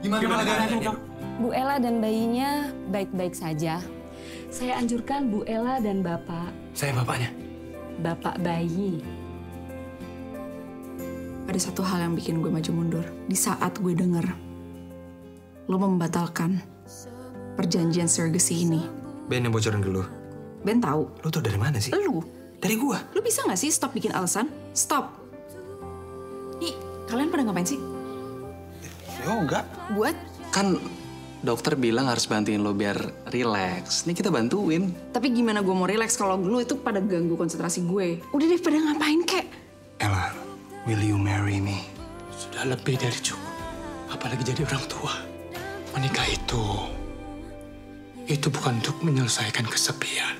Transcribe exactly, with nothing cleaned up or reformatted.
Gimana keadaannya, Dok? Bu Ella dan bayinya baik-baik saja. Saya anjurkan Bu Ella dan Bapak. Saya bapaknya? Bapak bayi. Ada satu hal yang bikin gue maju mundur. Di saat gue denger, lo membatalkan perjanjian surrogasi ini. Ben yang bocorin ke lo. Ben tahu. Lo tau dari mana sih? Lo. Dari gue. Lo bisa gak sih stop bikin alasan? Stop. Nih, kalian pada ngapain sih? Yo, enggak. Buat? Kan dokter bilang harus bantuin lo biar relax. Ini kita bantuin. Tapi gimana gue mau relax kalau lo itu pada ganggu konsentrasi gue? Udah deh, pada ngapain, kek? Ella, will you marry me? Sudah lebih dari cukup. Apalagi jadi orang tua. Menikah itu... itu bukan untuk menyelesaikan kesepian.